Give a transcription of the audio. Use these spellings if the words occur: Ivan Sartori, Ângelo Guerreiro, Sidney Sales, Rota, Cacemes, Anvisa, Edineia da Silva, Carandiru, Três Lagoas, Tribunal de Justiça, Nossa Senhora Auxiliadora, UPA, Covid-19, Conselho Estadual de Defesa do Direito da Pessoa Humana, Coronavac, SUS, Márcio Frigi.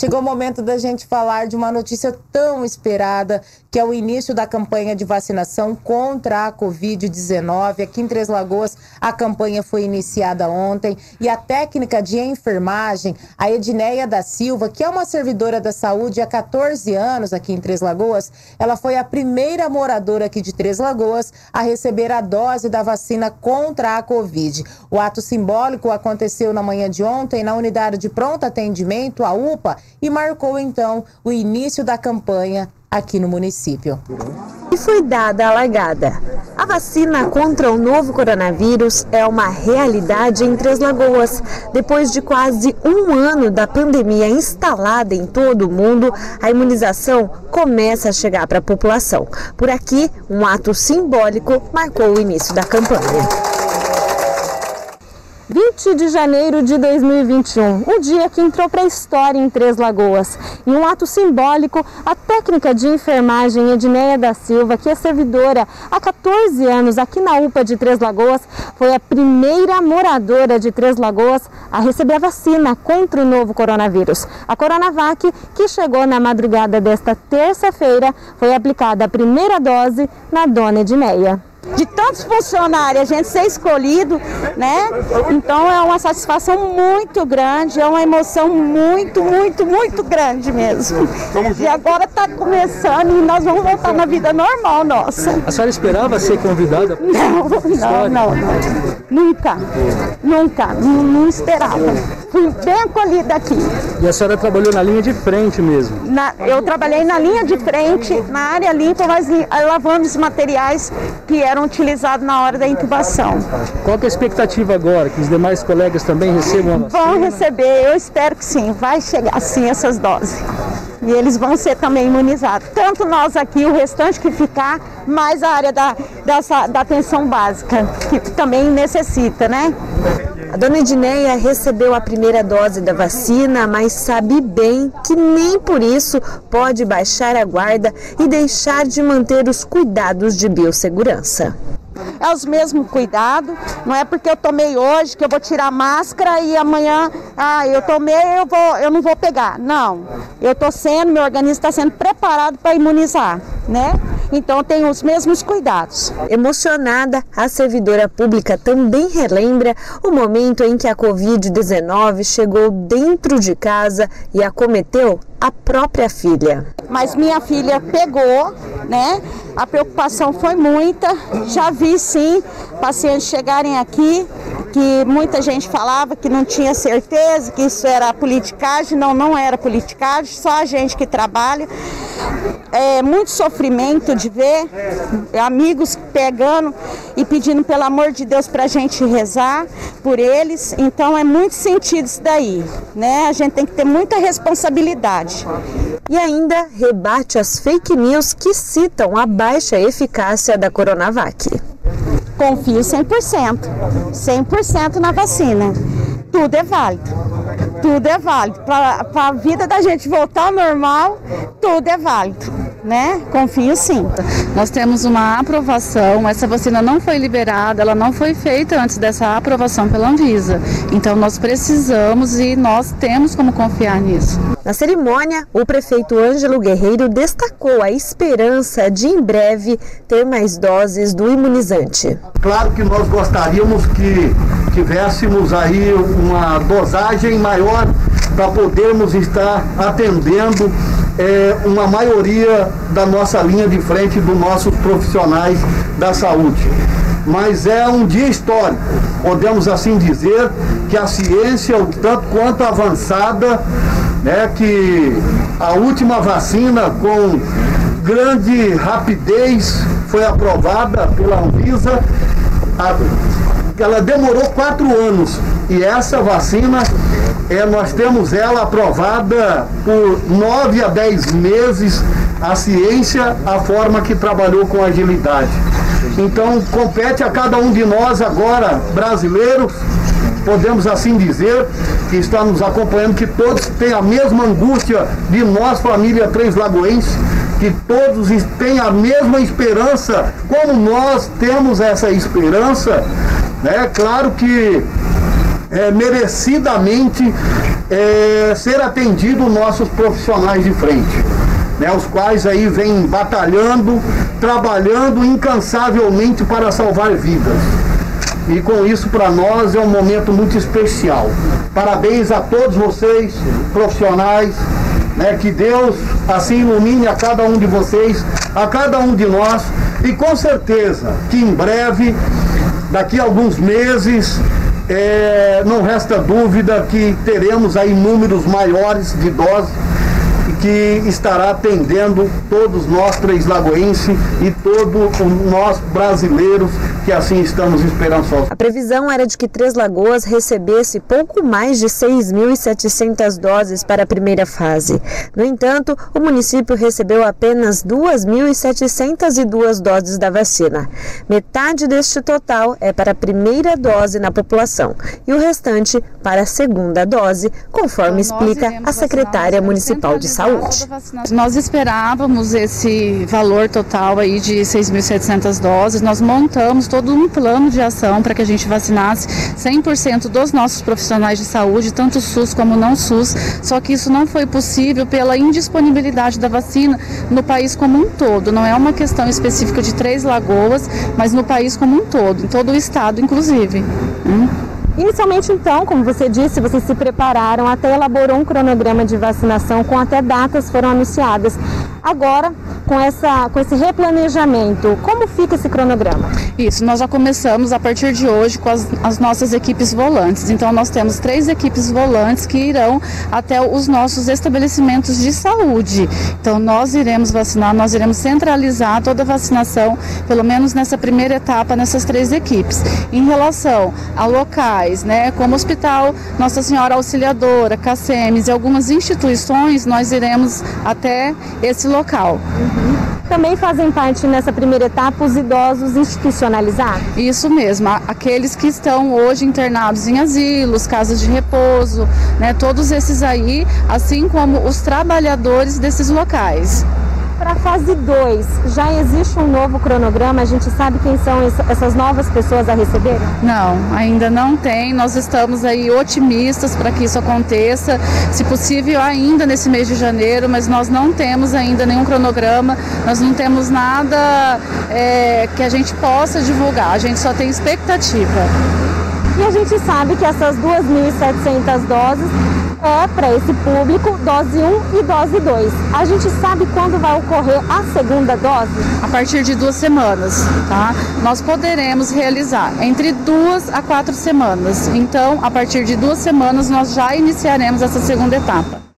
Chegou o momento da gente falar de uma notícia tão esperada, que é o início da campanha de vacinação contra a Covid-19. Aqui em Três Lagoas, a campanha foi iniciada ontem e a técnica de enfermagem, a Edineia da Silva, que é uma servidora da saúde há 14 anos aqui em Três Lagoas, ela foi a primeira moradora aqui de Três Lagoas a receber a dose da vacina contra a Covid. O ato simbólico aconteceu na manhã de ontem na unidade de pronto atendimento, a UPA, e marcou então o início da campanha aqui no município. E foi dada a largada. A vacina contra o novo coronavírus é uma realidade em Três Lagoas. Depois de quase um ano da pandemia instalada em todo o mundo, a imunização começa a chegar para a população. Por aqui, um ato simbólico marcou o início da campanha. 20 de janeiro de 2021, um dia que entrou para a história em Três Lagoas. Em um ato simbólico, a técnica de enfermagem Edineia da Silva, que é servidora há 14 anos aqui na UPA de Três Lagoas, foi a primeira moradora de Três Lagoas a receber a vacina contra o novo coronavírus. A Coronavac, que chegou na madrugada desta terça-feira, foi aplicada a primeira dose na dona Edineia. De tantos funcionários, a gente ser escolhido, né? Então é uma satisfação muito grande, é uma emoção muito grande mesmo. E agora está começando e nós vamos voltar na vida normal nossa. A senhora esperava ser convidada? Não. Nunca, não esperava. Fui bem acolhida aqui. E a senhora trabalhou na linha de frente mesmo? Eu trabalhei na linha de frente, na área limpa, mas lavando os materiais que eram utilizados na hora da intubação. Qual que é a expectativa agora? Que os demais colegas também recebam a vacina? Vão receber, eu espero que sim, vai chegar sim essas doses. E eles vão ser também imunizados. Tanto nós aqui, o restante que ficar, mais a área da atenção básica, que também necessita, né? A dona Edineia recebeu a primeira dose da vacina, mas sabe bem que nem por isso pode baixar a guarda e deixar de manter os cuidados de biossegurança. É os mesmos cuidados, não é porque eu tomei hoje que eu vou tirar a máscara e amanhã, eu tomei, eu não vou pegar. Não, meu organismo está sendo preparado para imunizar, né? Então tem os mesmos cuidados. Emocionada, a servidora pública também relembra o momento em que a Covid-19 chegou dentro de casa e acometeu a própria filha. Mas minha filha pegou, né? A preocupação foi muita. Já vi sim pacientes chegarem aqui, que muita gente falava que não tinha certeza, que isso era politicagem. Não era politicagem, só a gente que trabalha. É muito sofrimento de ver amigos pegando e pedindo pelo amor de Deus para a gente rezar por eles. Então é muito sentido isso daí, né? A gente tem que ter muita responsabilidade. E ainda rebate as fake news que citam a baixa eficácia da Coronavac. Confio 100% na vacina. Tudo é válido. Para a vida da gente voltar ao normal, tudo é válido, né? Confio sim. Nós temos uma aprovação, essa vacina não foi liberada, ela não foi feita antes dessa aprovação pela Anvisa. Então nós precisamos e nós temos como confiar nisso. Na cerimônia, o prefeito Ângelo Guerreiro destacou a esperança de em breve ter mais doses do imunizante. Claro que nós gostaríamos que tivéssemos aí uma dosagem maior para podermos estar atendendo uma maioria da nossa linha de frente, dos nossos profissionais da saúde. Mas é um dia histórico, podemos assim dizer que a ciência, o tanto quanto avançada, né, que a última vacina com grande rapidez foi aprovada pela Anvisa, ela demorou 4 anos e essa vacina, nós temos ela aprovada por 9 a 10 meses, a ciência, a forma que trabalhou com agilidade. Então compete a cada um de nós agora, brasileiros, podemos assim dizer, que está nos acompanhando, que todos têm a mesma angústia de nós, família Três Lagoense, que todos têm a mesma esperança, como nós temos essa esperança, né? Claro que merecidamente ser atendido nossos profissionais de frente, né, os quais aí vêm batalhando, trabalhando incansavelmente para salvar vidas. E com isso, para nós, é um momento muito especial. Parabéns a todos vocês, profissionais, né, que Deus assim ilumine a cada um de vocês, a cada um de nós, e com certeza que em breve, daqui a alguns meses, não resta dúvida que teremos aí números maiores de doses que estará atendendo todos nós três lagoenses e todos nós brasileiros que assim estamos esperançosos. A previsão era de que Três Lagoas recebesse pouco mais de 6.700 doses para a primeira fase. No entanto, o município recebeu apenas 2.702 doses da vacina. Metade deste total é para a primeira dose na população e o restante para a segunda dose, conforme explica a secretária municipal de saúde. Nós esperávamos esse valor total aí de 6.700 doses. Nós montamos todo um plano de ação para que a gente vacinasse 100% dos nossos profissionais de saúde, tanto SUS como não SUS, só que isso não foi possível pela indisponibilidade da vacina no país como um todo. Não é uma questão específica de Três Lagoas, mas no país como um todo, em todo o estado inclusive. Inicialmente, então, como você disse, vocês se prepararam, até elaborou um cronograma de vacinação, com até datas foram anunciadas. Agora, com esse replanejamento, como fica esse cronograma? Isso, nós já começamos a partir de hoje com as nossas equipes volantes. Então, nós temos 3 equipes volantes que irão até os nossos estabelecimentos de saúde. Então, nós iremos vacinar, nós iremos centralizar toda a vacinação, pelo menos nessa primeira etapa, nessas 3 equipes. Em relação a locais, né, como Hospital Nossa Senhora Auxiliadora, Cacemes e algumas instituições, nós iremos até esse local. Também fazem parte nessa primeira etapa os idosos institucionalizados? Isso mesmo, aqueles que estão hoje internados em asilos, casas de repouso, né, todos esses aí, assim como os trabalhadores desses locais. Para a fase 2, já existe um novo cronograma? A gente sabe quem são essas novas pessoas a receber? Não, ainda não tem. Nós estamos aí otimistas para que isso aconteça, se possível ainda nesse mês de janeiro, mas nós não temos ainda nenhum cronograma, nós não temos nada que a gente possa divulgar, a gente só tem expectativa. E a gente sabe que essas 2.700 doses é para esse público, dose 1 e dose 2. A gente sabe quando vai ocorrer a segunda dose? A partir de 2 semanas, tá? Nós poderemos realizar entre 2 a 4 semanas. Então, a partir de 2 semanas, nós já iniciaremos essa segunda etapa.